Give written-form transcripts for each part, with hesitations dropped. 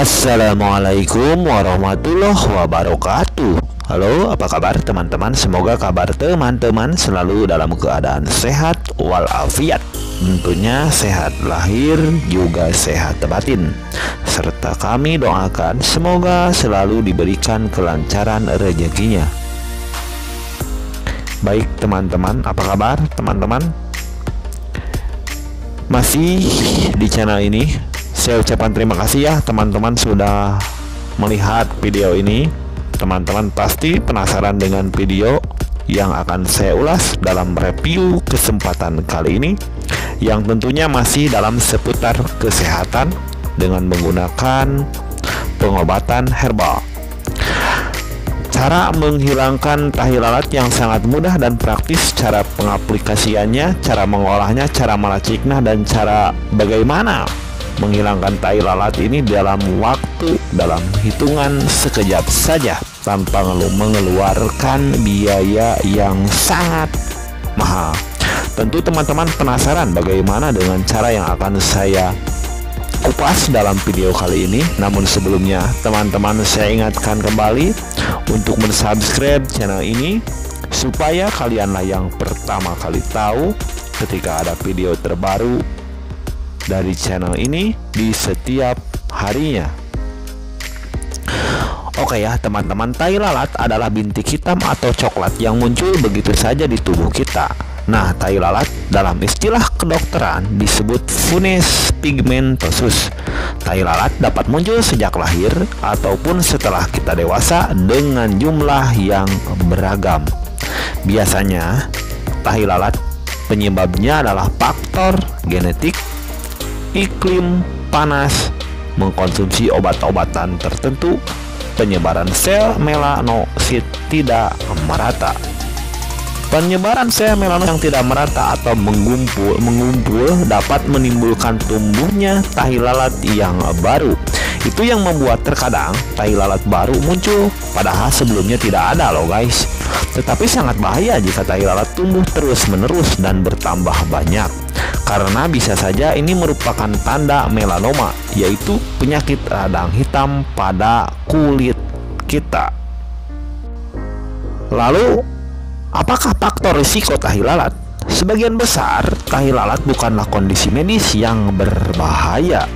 Assalamualaikum warahmatullahi wabarakatuh. Halo, apa kabar teman-teman? Semoga kabar teman-teman selalu dalam keadaan sehat walafiat. Tentunya sehat lahir juga sehat batin. Serta kami doakan semoga selalu diberikan kelancaran rezekinya. Baik teman-teman, apa kabar teman-teman? Masih di channel ini saya ucapkan terima kasih ya teman-teman sudah melihat video ini. Teman-teman pasti penasaran dengan video yang akan saya ulas dalam review kesempatan kali ini, yang tentunya masih dalam seputar kesehatan dengan menggunakan pengobatan herbal. Cara menghilangkan tahi lalat yang sangat mudah dan praktis, cara pengaplikasiannya, cara mengolahnya, cara meraciknya, dan cara bagaimana menghilangkan tahi lalat ini dalam waktu, dalam hitungan sekejap saja tanpa mengeluarkan biaya yang sangat mahal. Tentu teman-teman penasaran bagaimana dengan cara yang akan saya kupas dalam video kali ini. Namun sebelumnya teman-teman saya ingatkan kembali untuk mensubscribe channel ini, supaya kalianlah yang pertama kali tahu ketika ada video terbaru dari channel ini di setiap harinya. Oke ya teman-teman, tahi lalat adalah bintik hitam atau coklat yang muncul begitu saja di tubuh kita. Nah, tahi lalat dalam istilah kedokteran disebut nevus pigmentosus. Tahi lalat dapat muncul sejak lahir ataupun setelah kita dewasa dengan jumlah yang beragam. Biasanya tahi lalat penyebabnya adalah faktor genetik, iklim panas, mengkonsumsi obat-obatan tertentu, penyebaran sel melanosit tidak merata. Penyebaran sel melanosit yang tidak merata atau mengumpul dapat menimbulkan tumbuhnya tahi lalat yang baru. Itu yang membuat terkadang tahi lalat baru muncul, padahal sebelumnya tidak ada loh guys. Tetapi sangat bahaya jika tahi lalat tumbuh terus-menerus dan bertambah banyak, karena bisa saja ini merupakan tanda melanoma, yaitu penyakit radang hitam pada kulit kita. Lalu, apakah faktor risiko tahi lalat? Sebagian besar tahi lalat bukanlah kondisi medis yang berbahaya.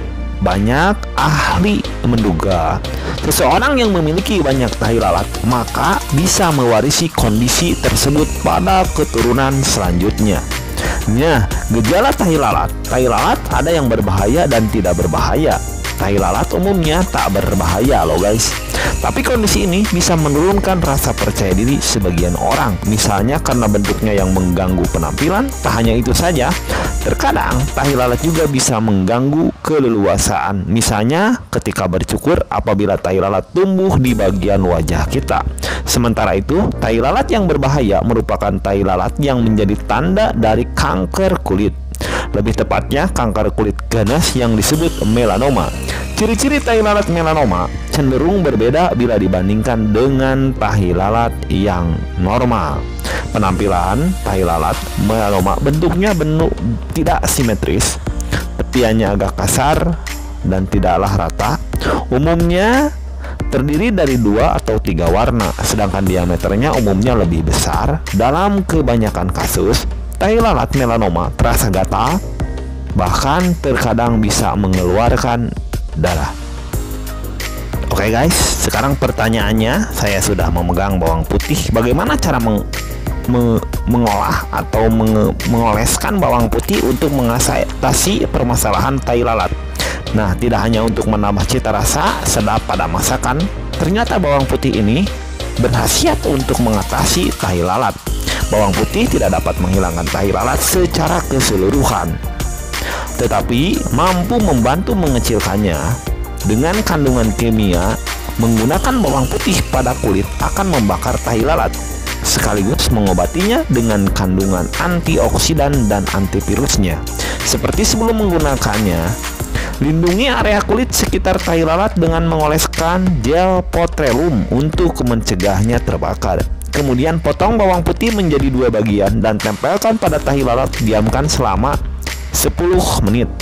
Banyak ahli menduga seseorang yang memiliki banyak tahi lalat maka bisa mewarisi kondisi tersebut pada keturunan selanjutnya. Nah, gejala tahi lalat. Tahi lalat ada yang berbahaya dan tidak berbahaya. Tahi lalat umumnya tak berbahaya loh guys. Tapi kondisi ini bisa menurunkan rasa percaya diri sebagian orang, misalnya karena bentuknya yang mengganggu penampilan. Tak hanya itu saja, terkadang tahi lalat juga bisa mengganggu keleluasaan. Misalnya ketika bercukur apabila tahi lalat tumbuh di bagian wajah kita. Sementara itu, tahi lalat yang berbahaya merupakan tahi lalat yang menjadi tanda dari kanker kulit. Lebih tepatnya kanker kulit ganas yang disebut melanoma. Ciri-ciri tahi lalat melanoma cenderung berbeda bila dibandingkan dengan tahi lalat yang normal. Penampilan tahi lalat melanoma bentuknya tidak simetris, tepiannya agak kasar dan tidaklah rata. Umumnya terdiri dari 2 atau 3 warna, sedangkan diameternya umumnya lebih besar. Dalam kebanyakan kasus, tahi lalat melanoma terasa gatal, bahkan terkadang bisa mengeluarkan darah. Oke guys, sekarang pertanyaannya, saya sudah memegang bawang putih. Bagaimana cara mengolah atau mengoleskan bawang putih untuk mengatasi permasalahan tahi lalat? Nah, tidak hanya untuk menambah cita rasa sedap pada masakan, ternyata bawang putih ini berkhasiat untuk mengatasi tahi lalat. Bawang putih tidak dapat menghilangkan tahi lalat secara keseluruhan, tetapi mampu membantu mengecilkannya. Dengan kandungan kimia, menggunakan bawang putih pada kulit akan membakar tahi lalat, sekaligus mengobatinya dengan kandungan antioksidan dan antivirusnya. Seperti sebelum menggunakannya, lindungi area kulit sekitar tahi lalat dengan mengoleskan gel petroleum untuk mencegahnya terbakar. Kemudian potong bawang putih menjadi 2 bagian dan tempelkan pada tahi lalat. Diamkan selama 10 menit.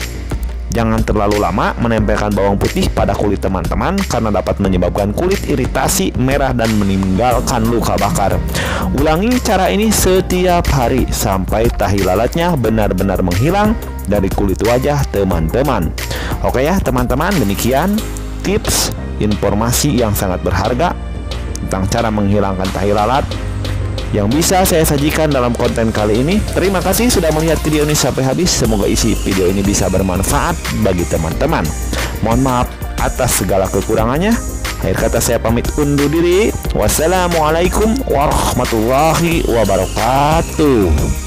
Jangan terlalu lama menempelkan bawang putih pada kulit teman-teman karena dapat menyebabkan kulit iritasi, merah, dan meninggalkan luka bakar. Ulangi cara ini setiap hari sampai tahi lalatnya benar-benar menghilang dari kulit wajah teman-teman. Oke ya teman-teman, demikian tips informasi yang sangat berharga tentang cara menghilangkan tahi lalat yang bisa saya sajikan dalam konten kali ini. Terima kasih sudah melihat video ini sampai habis. Semoga isi video ini bisa bermanfaat bagi teman-teman. Mohon maaf atas segala kekurangannya. Akhir kata saya pamit undur diri. Wassalamualaikum warahmatullahi wabarakatuh.